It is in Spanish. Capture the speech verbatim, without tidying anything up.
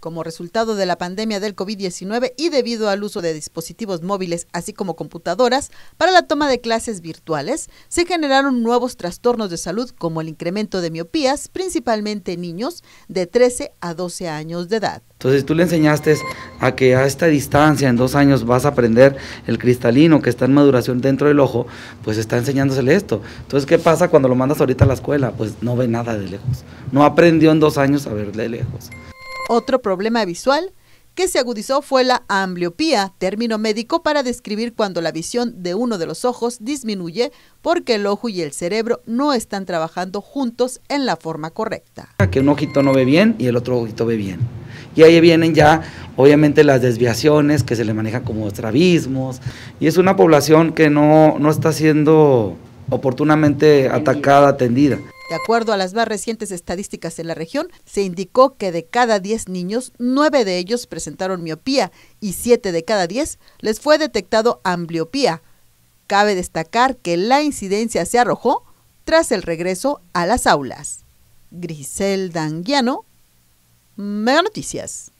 Como resultado de la pandemia del COVID diecinueve y debido al uso de dispositivos móviles, así como computadoras, para la toma de clases virtuales, se generaron nuevos trastornos de salud como el incremento de miopías, principalmente en niños de trece a doce años de edad. Entonces tú le enseñaste a que a esta distancia en dos años vas a aprender el cristalino que está en maduración dentro del ojo, pues está enseñándosele esto. Entonces, ¿qué pasa cuando lo mandas ahorita a la escuela? Pues no ve nada de lejos, no aprendió en dos años a ver de lejos. Otro problema visual que se agudizó fue la ambliopía, término médico para describir cuando la visión de uno de los ojos disminuye porque el ojo y el cerebro no están trabajando juntos en la forma correcta. Que un ojito no ve bien y el otro ojito ve bien. Y ahí vienen ya, obviamente, las desviaciones que se le manejan como estrabismos. Y es una población que no, no está siendo oportunamente atacada, atendida. De acuerdo a las más recientes estadísticas en la región, se indicó que de cada diez niños, nueve de ellos presentaron miopía y siete de cada diez les fue detectado ambliopía. Cabe destacar que la incidencia se arrojó tras el regreso a las aulas. Grisel Danguiano, Mega Noticias.